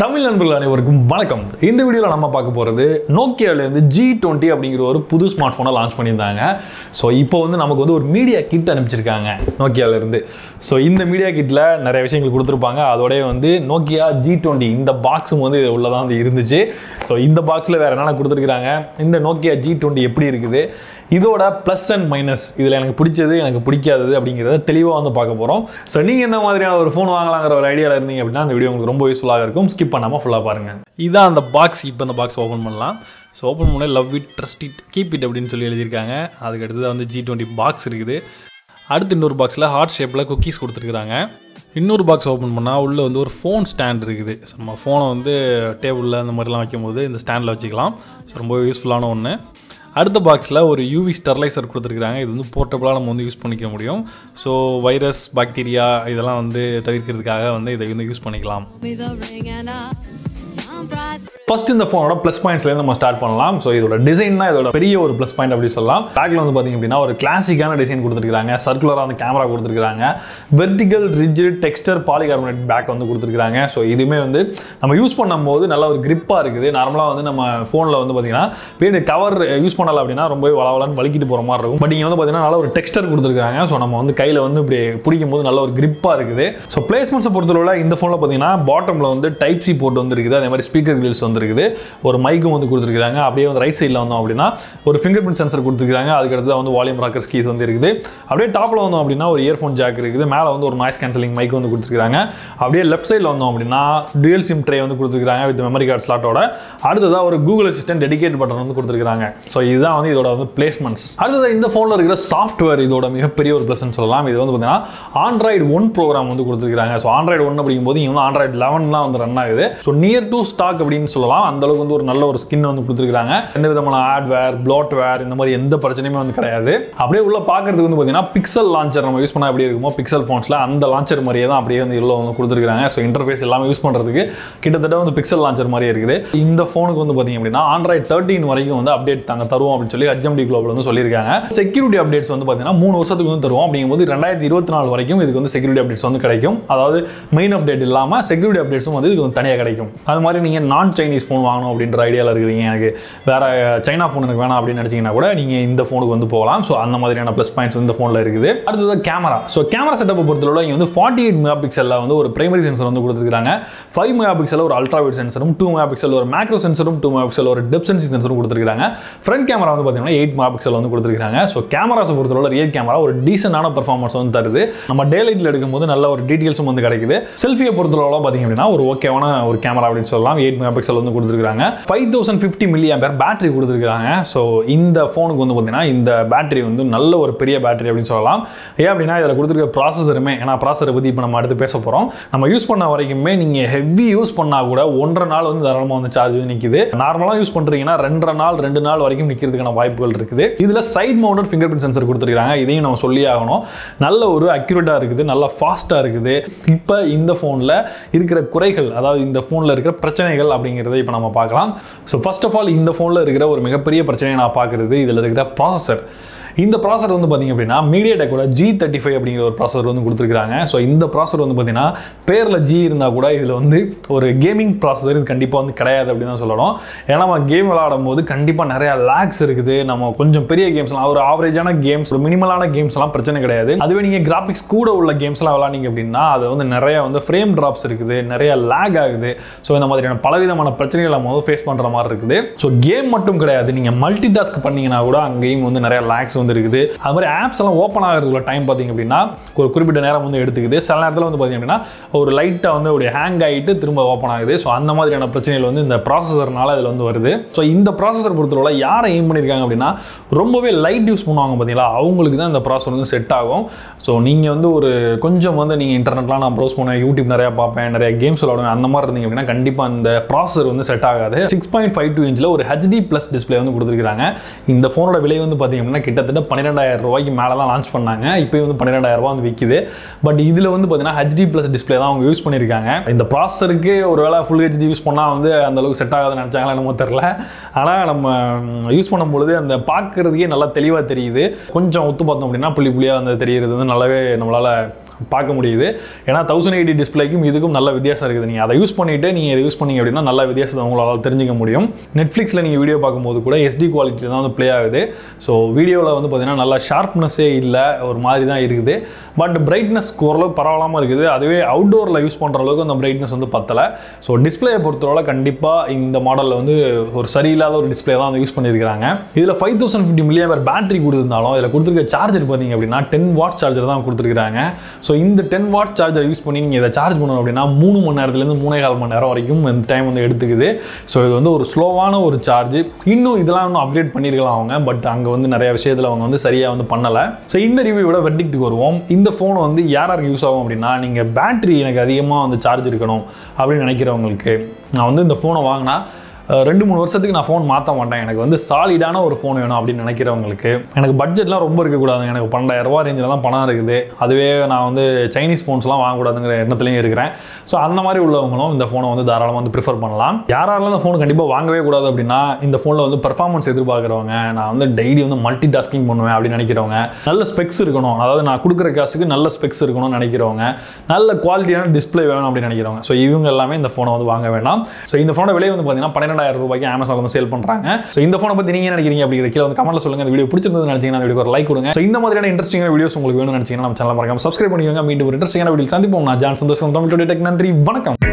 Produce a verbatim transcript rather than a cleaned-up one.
தமிழ் நண்பர்கள் அனைவருக்கும் வணக்கம். இந்த வீடியோவில் நம்ம பார்க்க போகிறது நோக்கியாவிலேருந்து ஜி டுவெண்ட்டி அப்படிங்கிற ஒரு புது ஸ்மார்ட் ஃபோனை லான்ச் பண்ணியிருந்தாங்க. ஸோ இப்போ வந்து நமக்கு வந்து ஒரு மீடியா கிட் அனுப்பிச்சிருக்காங்க நோக்கியாவிலேருந்து. ஸோ இந்த மீடியா கிட்டில் நிறைய விஷயங்கள் கொடுத்துருப்பாங்க. அதோடய வந்து நோக்கியா ஜி டுவெண்ட்டி இந்த பாக்ஸும் வந்து உள்ளதான் வந்து இருந்துச்சு. ஸோ இந்த பாக்ஸில் வேறு என்னென்ன கொடுத்துருக்குறாங்க, இந்த நோக்கியா ஜி டுவெண்ட்டி எப்படி இருக்குது, இதோட ப்ளஸ் அண்ட் மைனஸ், இதில் எனக்கு பிடிச்சது எனக்கு பிடிக்காதது அப்படிங்கிறத தெளிவாக வந்து பார்க்க போகிறோம். ஸோ நீங்கள் என்ன மாதிரியான ஒரு ஃபோன் வாங்கலாங்கிற ஒரு ஐடியாவில் இருந்தீங்க அப்படின்னா அந்த வீடியோ உங்களுக்கு ரொம்ப யூஸ்ஃபுல்லாக இருக்கும். ஸ்கிப் பண்ணாமல் ஃபுல்லாக பாருங்கள். இதான் அந்த பாக்ஸ். இப்போ அந்த பாக்ஸ் ஓப்பன் பண்ணலாம். ஸோ ஓப்பன் பண்ண love it, trust it, keep it அப்படின்னு சொல்லி எழுதியிருக்காங்க. அதுக்கு அடுத்தது வந்து ஜி டுவெண்ட்டி பாக்ஸ் இருக்குது. அடுத்து இன்னொரு பாக்ஸில் ஹார்ட் ஷேப்பில் குக்கீஸ் கொடுத்துருக்குறாங்க. இன்னொரு பாக்ஸ் ஓப்பன் பண்ணால் உள்ளே வந்து ஒரு ஃபோன் ஸ்டாண்ட் இருக்குது. ஸோ நம்ம ஃபோனை வந்து டேபிளில் அந்த மாதிரிலாம் வைக்கும்போது இந்த ஸ்டாண்டில் வச்சுக்கலாம். ஸோ ரொம்ப யூஸ்ஃபுல்லான ஒன்று. அடுத்த பாக்ஸில் ஒரு யூவி ஸ்டெர்லைசர் கொடுத்துருக்குறாங்க. இது வந்து போர்ட்டபுளாக நம்ம வந்து யூஸ் பண்ணிக்க முடியும். ஸோ வைரஸ், பாக்டீரியா இதெல்லாம் வந்து தவிர்க்கிறதுக்காக வந்து இதை வந்து யூஸ் பண்ணிக்கலாம். ஃபர்ஸ்ட் இந்த ஃபோனோட ப்ளஸ் பாயிண்ட்ஸ்லேருந்து நம்ம ஸ்டார்ட் பண்ணலாம். ஸோ இதோட டிசைன் தான் இதோட பெரிய ஒரு ப்ளஸ் பாயிண்ட் அப்படின்னு சொல்லலாம். பேக்கில் வந்து பார்த்திங்க அப்படின்னா ஒரு கிளாசிக்கான டிசைன் கொடுத்துருக்காங்க. சர்க்குலராக அந்த கேமரா கொடுத்துருக்காங்க. Vertical rigid texture polycarbonate back வந்து கொடுத்துருக்காங்க. ஸோ இதுவுமே வந்து நம்ம யூஸ் பண்ணும்போது நல்ல ஒரு கிரிப்பாக இருக்குது. நார்மலாக வந்து நம்ம ஃபோனில் வந்து பார்த்திங்கன்னா வீடு கவர் யூஸ் பண்ணலை அப்படின்னா ரொம்ப வளவலன்னு வலிக்கிட்டு போகிற மாதிரி இருக்கும். பட் இங்கே வந்து பார்த்திங்கன்னா நல்ல ஒரு டெக்ஸ்டர் கொடுத்துருக்காங்க. ஸோ நம்ம வந்து கையில் வந்து இப்படி பிடிக்கும் போது நல்ல ஒரு கிரிப்பாக இருக்குது. ஸோ பிளேஸ்மெண்ட்ஸை பொறுத்தளவில் இந்த ஃபோனில் பார்த்திங்கன்னா பாட்டமில் வந்து டைப் சி போர்ட் வந்து இருக்குது. அதே மாதிரி ஸ்பீக்கர் கிரில்ஸ் வந்து இருக்குது. ஒரு மைக்கும் வந்து கொடுத்துருக்காங்க. அப்படியே வந்து ரைட் சைடில் வந்தோம் அப்படின்னா ஒரு ஃபிங்கர் பிரிண்ட் சென்சர் கொடுத்துருக்காங்க. அதுக்கடுத்து வந்து வால்யூம் ராக்கர்ஸ் கீஸ் வந்து இருக்குது. அப்படியே டாப்பில் வந்தோம் அப்படின்னா ஒரு இயர்ஃபோன் ஜாக் இருக்குது. மேலே வந்து ஒரு நாய்ஸ் கேன்சலிங் மைக் வந்து கொடுத்துருக்காங்க. அப்படியே லெஃப்ட் சைடில் வந்தோம் அப்படின்னா டூயல் சிம் ட்ரே வந்து கொடுத்துருக்காங்க வித் மெமரி கார்டு ஸ்லாட்டோட. அடுத்ததாக ஒரு கூகுள் அசிஸ்டன்ட் டெடிகேட் பட்டன் வந்து கொடுத்துருக்காங்க. ஸோ இதுதான் வந்து இதோட வந்து பிளேஸ்மெண்ட்ஸ். அடுத்தது இந்த ஃபோனில் இருக்கிற சாஃப்ட்வேர் இதோட மிகப்பெரிய ஒரு ப்ளஸ்ன்னு சொல்லலாம். இது வந்து பார்த்தீங்கன்னா ஆண்ட்ராய்டு ஒன் ப்ரோக்ராம் வந்து கொடுத்துருக்காங்க. ஸோ ஆண்ட்ராய்டு ஒன் அப்படிங்கும்போது இங்கே வந்து ஆண்ட்ராய்டு லெவன்லாம் வந்து ரன் ஆகுது. ஸோ நியர் டு ஸ்டாக் அப்படின்னு சொல்லலாம். அந்த அளவுக்கு வந்து ஒரு நல்ல ஒரு ஸ்கின் வந்து கொடுத்துருக்காங்க. எந்த விதமான ஆட்வேர், ப்ளாட்வேர் இந்த மாதிரி எந்த பிரச்சனையுமே வந்து கிடையாது. அப்படியே உள்ள பார்க்கறதுக்கு வந்து பார்த்தீங்கன்னா பிக்சல் லான்ச்சர் நம்ம யூஸ் பண்ணால் எப்படி இருக்குமோ பிக்சல் ஃபோன்ஸில் அந்த லான்ச்சர் மாதிரியே தான் அப்படியே வந்து இவ்வளோ வந்து கொடுத்துருக்காங்க. ஸோ இன்டர்ஃபேஸ் எல்லாமே யூஸ் பண்ணுறதுக்கு கிட்டத்தட்ட வந்து பிக்சல் லான்ச்சர் மாதிரியே இருக்குது. இந்த ஃபோனுக்கு வந்து பார்த்தீங்க அப்படின்னா ஆண்ட்ராய்டு தேர்ட்டின் வரைக்கும் வந்து அப்டேட் தாங்க தருவோம் அப்படின்னு சொல்லி ஹெச்டி குளோபல் வந்து சொல்லியிருக்காங்க. செக்யூரிட்டி அப்டேட்ஸ் வந்து பார்த்தீங்கன்னா மூணு வருஷத்துக்கு வந்து தருவோம். அப்படிங்கும்போது ரெண்டாயிரத்தி இருபத்தி நாலு வரைக்கும் இதுக்கு வந்து செக்யூரிட்டி அப்டேட்ஸ் வந்து கிடைக்கும். அதாவது மெயின் அப்டேட் இல்லாமல் செக்யூரிட்டி அப்டேட்ஸும் வந்து இதுக்கு வந்து தனியாக கிடைக்கும். அது மாதிரி நீங்கள் நான் சைனீஸ் ஃபோன் வாங்கணும் அப்படின்ற ஐடியாவில் இருக்கிறீங்க, எனக்கு வேறு சைனா ஃபோன் எனக்கு வேணாம் அப்படின்னு நினச்சிங்கன்னா கூட நீங்கள் இந்த ஃபோனுக்கு வந்து போகலாம். ஸோ அந்த மாதிரியான ப்ளஸ் பாயிண்ட்ஸ் இந்த ஃபோனில் இருக்குது. அடுத்தது கேமரா. ஸோ கேமரா செட்டப்பை பொறுத்தளவு இங்கே வந்து ஃபார்ட்டி எயிட் மெகா பிக்சலில் வந்து ஒரு பிரைமரி சென்சர் வந்து கொடுத்துருக்காங்க. ஃபைவ் மெகா பிக்சலில் ஒரு அல்ட்ரா வைட் சென்சரும், டூ மெகா பிக்சல் ஒரு மேக்ரோ சென்சரும், டூ மெகா பிக்சல் ஒரு டெப்த் சென்சிங் சென்சரும் கொடுத்துருக்காங்க. ஃப்ரண்ட் கேமரா வந்து பார்த்தீங்கன்னா எயிட் மெகா பிக்சல் வந்து கொடுத்துருக்காங்க. ஸோ கேமராஸை பொறுத்தளவு ரியர் கேமரா ஒரு டீசெண்டான பர்ஃபார்மன்ஸ் வந்து தருது. நம்ம டே லைட்டில் எடுக்கும்போது நல்ல ஒரு டீட்டெயில்ஸும் வந்து கிடைக்குது. செல்ஃபியை பொறுத்தளவு பார்த்தீங்க அப்படின்னா ஒரு ஓகேவான ஒரு கேமரா அப்படின்னு சொல்லலாம். எயிட் மெகா பிக்சல் வந்து கொடுத்துருக்காங்க. ஐந்து ஆயிரத்து ஐம்பது மில்லியம்பேர் பேட்டரி கொடுத்துருக்காங்க. ஸோ இந்த ஃபோனுக்கு வந்து பார்த்தீங்கன்னா இந்த பேட்டரி வந்து நல்ல ஒரு பெரிய பேட்டரி அப்படின்னு சொல்லலாம். ஏன் அப்படின்னா இதில் கொடுத்துருக்க ப்ராசஸருமே, ஏன்னா ப்ராசஸரை பற்றி இப்போ நம்ம அடுத்து பேச போகிறோம். நம்ம யூஸ் பண்ண வரைக்குமே நீங்கள் ஹெவி யூஸ் பண்ணால் கூட ஒன்றரை நாள் வந்து தாராளமாக வந்து சார்ஜ் நிற்குது. நார்மலாக யூஸ் பண்ணுறீங்கன்னா ரெண்டரை நாள் ரெண்டு நாள் வரைக்கும் நிற்கிறதுக்கான வாய்ப்புகள் இருக்குது. இதில் side mounted finger print sensor கொடுத்துருக்காங்க. இதையும் நம்ம சொல்லி ஆகணும். நல்ல ஒரு அக்யூரேட்டாக இருக்குது, நல்லா ஃபாஸ்ட்டாக இருக்குது. இப்போ இந்த ஃபோனில் இருக்கிற குறைகள், அதாவது இந்த ஃபோனில் இருக்கிற பிரச்சனைகள் அப்படிங்க இப்போ நம்ம பார்க்கலாம். ஸோ ஃபர்ஸ்ட் ஆஃப் ஆல் இந்த ஃபோனில் இருக்கிற ஒரு மிகப்பெரிய பிரச்சனையை நான் பார்க்குறது இதில் இருக்கிற ப்ராசஸர். இந்த ப்ராசர் வந்து பார்த்திங்க அப்படின்னா மீடியா டெக்கோட ஜி தேர்ட்டி ஃபைவ் அப்படிங்கிற ஒரு ப்ராசர் வந்து கொடுத்துருக்காங்க. ஸோ இந்த ப்ராசர் வந்து பார்த்திங்கன்னா பேரில் ஜி இருந்தால் கூட இதில் வந்து ஒரு கேமிங் ப்ராசஸர் இது கண்டிப்பாக வந்து கிடையாது அப்படின்னு தான் சொல்லணும். ஏன்னா நம்ம கேம் விளையாடும் போது கண்டிப்பாக நிறையா லேக்ஸ் இருக்குது. நம்ம கொஞ்சம் பெரிய கேம்ஸ்லாம் ஒரு ஆவரேஜான கேம்ஸ், ஒரு மினிமலான கேம்ஸ்லாம் பிரச்சனை கிடையாது. அதுவே நீங்கள் கிராஃபிக்ஸ் கூட உள்ள கேம்ஸ்லாம் விளாண்டிங்க அப்படின்னா அது வந்து நிறையா வந்து ஃப்ரேம் ட்ராப்ஸ் இருக்குது, நிறையா லேக் ஆகுது. ஸோ இந்த மாதிரியான பலவிதமான பிரச்சனைகள் நம்ம வந்து ஃபேஸ் பண்ணுற மாதிரி இருக்குது. ஸோ கேம் மட்டும் கிடையாது, நீங்கள் மல்டி டாஸ்க் பண்ணிங்கன்னா கூட அங்கேயும் வந்து நிறையா லேக்ஸ் இருக்குது. அது மாதிரி ஆப்ஸ் எல்லாம் ஓப்பன் ஆகிறதுக்குள்ள டைம் பார்த்தீங்க அப்படின்னா ஒரு குறிப்பிட்ட நேரம் வந்து எடுத்துக்குது. சில நேரத்தில் வந்து பார்த்தீங்க அப்படின்னா ஒரு லைட்டாக வந்து ஒரு ஹேங் ஆகிட்டு திரும்ப ஓப்பன் ஆகுது. ஸோ அந்த மாதிரியான பிரச்சனைகள் வந்து இந்த ப்ராசஸர்னால அதில் வந்து வருது. ஸோ இந்த ப்ராசஸர் பொறுத்தவரை யாரை எய்ம் பண்ணியிருக்காங்க அப்படின்னா ரொம்பவே லைட் யூஸ் பண்ணுவாங்க பார்த்தீங்களா, அவங்களுக்கு தான் இந்த ப்ராசஸர் வந்து செட் ஆகும். ஸோ நீங்கள் வந்து ஒரு கொஞ்சம் வந்து நீங்கள் இன்டர்நெட்லாம் நான் ப்ரௌஸ் பண்ணுவேன், யூடியூப் நிறையா பார்ப்பேன், நிறைய கேம்ஸ் விளையாடுவேன், அந்த மாதிரி இருந்தீங்க அப்படின்னா கண்டிப்பாக அந்த ப்ராசஸர் வந்து செட் ஆகாது. சிக்ஸ் பாயிண்ட் ஃபைவ் டூ இன்ச்சில் ஒரு ஹெச்டி ப்ளஸ் டிஸ்பிளே வந்து கொடுத்துருக்காங்க. இந்த ஃபோனோட விலை வந்து பார்த்தீங்க அப்படின்னா கிட்டத்தட்ட பன்னிரெண்டாயிரம் ரூபாய்க்கு மேலே தான் லான்ச் பண்ணாங்க. இப்போ வந்து பன்னிரெண்டாயிரம் ரூபாய் வந்து விற்குது. பட் இதில் வந்து பார்த்தீங்கன்னா ஹெச்டி ப்ளஸ் டிஸ்பிளே தான் அவங்க யூஸ் பண்ணியிருக்காங்க. இந்த ப்ராசருக்கு ஒருவேளை ஃபுல் ஹெச்டி யூஸ் பண்ணால் வந்து அந்த அளவுக்கு செட் ஆகாதுன்னு நினச்சாங்களா என்னமோ தெரில. ஆனால் நம்ம யூஸ் பண்ணும்பொழுது அந்த பார்க்குறதுக்கே நல்லா தெளிவாக தெரியுது. கொஞ்சம் ஒத்து பார்த்தோம் அப்படின்னா புள்ளி புள்ளியாக வந்து தெரிகிறது வந்து நல்லாவே நம்மளால் பார்க்க முடியுது. ஏன்னா தௌசண்ட் எயிட்டி டிஸ்பிளேக்கும் இதுக்கும் நல்ல வித்தியாசம் இருக்குது. நீங்கள் அதை யூஸ் பண்ணிவிட்டு நீங்கள் இதை யூஸ் பண்ணிங்க அப்படின்னா நல்ல வித்தியாசத்தை உங்களால் தெரிஞ்சிக்க முடியும். நெட்ஃப்ளிக்ஸில் நீங்கள் வீடியோ பார்க்கும்போது கூட எஸ்டி குவாலிட்டியில் தான் வந்து ப்ளே ஆகுது. ஸோ வீடியோவில் வந்து பார்த்திங்கன்னா நல்லா ஷார்ப்னஸ்ஸே இல்லை, ஒரு மாதிரி தான் இருக்குது. பட் பிரைட்னஸ் ஓரளவுக்கு பரவாயில்லாமல் இருக்குது. அதுவே அவுட்டோரில் யூஸ் பண்ணுற அளவுக்கு அந்த பிரைட்னஸ் வந்து பத்தலை. ஸோ டிஸ்பிளேயை பொறுத்தவரை கண்டிப்பாக இந்த மாடலில் வந்து ஒரு சரியில்லாத ஒரு டிஸ்பிளே தான் வந்து யூஸ் பண்ணியிருக்காங்க. இதில் five thousand fifty milli ampere battery கொடுத்துருந்தாலும் இதில் கொடுத்துருக்க சார்ஜர் பார்த்தீங்க அப்படின்னா டென் வாட் சார்ஜர் தான் கொடுத்துருக்காங்க. ஸோ இந்த டென் வாட் சார்ஜர் யூஸ் பண்ணி நீங்கள் இதை சார்ஜ் பண்ணணும் அப்படின்னா மூணு மணி நேரத்துலேருந்து மூணே கால் மணி நேரம் வரைக்கும் இந்த டைம் வந்து எடுத்துக்குது. ஸோ இது வந்து ஒரு ஸ்லோவான ஒரு சார்ஜ். இன்னும் இதெல்லாம் இன்னும் அப்டேட் பண்ணியிருக்கலாம் அவங்க, பட் அங்கே வந்து நிறைய விஷயத்தில் அவங்க வந்து சரியாக வந்து பண்ணலை. ஸோ இந்த ரிவ்யூவோட வெர்டிக்ட்டுக்கு வருவோம். இந்த ஃபோன் வந்து யாராருக்கு யூஸ் ஆகும் அப்படின்னா, நீங்கள் பேட்டரி எனக்கு அதிகமாக வந்து சார்ஜ் இருக்கணும் அப்படின்னு நினைக்கிறவங்களுக்கு, நான் வந்து இந்த ஃபோனை வாங்கினா ரெண்டு மூணு வருஷத்துக்கு நான் ஃபோன் மாற்ற மாட்டேன், எனக்கு வந்து சாலிடான ஒரு ஃபோன் வேணும் அப்படின்னு நினைக்கிறவங்களுக்கு, எனக்கு பட்ஜெட்லாம் ரொம்ப இருக்கக்கூடாது, எனக்கு பன்னெண்டாயிரம் ரூபா ரேஞ்சில் தான் பணம் இருக்குது, அதுவே நான் வந்து சைனீஸ் ஃபோன்ஸ்லாம் வாங்கக்கூடாதுங்கிற எண்ணத்துலையும் இருக்கிறேன். ஸோ அந்த மாதிரி உள்ளவங்களும் இந்த ஃபோனை வந்து தாராளமாக வந்து ப்ரிஃபர் பண்ணலாம். யாராலும் இந்த ஃபோன் கண்டிப்பாக வாங்கவே கூடாது அப்படின்னா, இந்த ஃபோனில் வந்து பெர்ஃபார்மன்ஸ் எதிர்பார்க்குறவங்க, நான் வந்து டெய்லி வந்து மல்டி டாஸ்கிங் பண்ணுவேன் அப்படின்னு நினைக்கிறவங்க, நல்ல ஸ்பெக்ஸ் இருக்கணும், அதாவது நான் கொடுக்குற காசுக்கு நல்ல ஸ்பெக்ஸ் இருக்கணும்னு நினைக்கிறவங்க, நல்ல குவாலிட்டியான டிஸ்பிளே வேணும் அப்படின்னு நினைக்கிறவங்க, ஸோ இவங்க எல்லாமே இந்த ஃபோனை வந்து வாங்க வேண்டாம். ஸோ இந்த ஃபோனோட விலை வந்து பார்த்தீங்கன்னா பன்னெண்டு இரண்டாயிரம் ரூபாய்க்கு அமேசான்ல வந்து சேல் பண்றாங்க. சோ இந்த ஃபோனை பத்தி நீங்க என்ன நினைக்கிறீங்க அப்படிங்கறத கீழ வந்து கமெண்ட்ல சொல்லுங்க. இந்த வீடியோ பிடிச்சிருந்தது நினைச்சீங்கன்னா அந்த வீடியோக்கு ஒரு லைக் கொடுங்க. சோ இந்த மாதிரியான இன்ட்ரஸ்டிங்கான வீடியோஸ் உங்களுக்கு வேணும்னு நினைச்சீங்கன்னா நம்ம சேனலை மறக்காம சப்ஸ்கிரைப் பண்ணிக்கோங்க. மீண்டும் ஒரு இன்ட்ரஸ்டிங்கான வீடியோல சந்திப்போம். நான் ஜான் சந்தோஷ், தமிழ் டெக். நன்றி, வணக்கம்.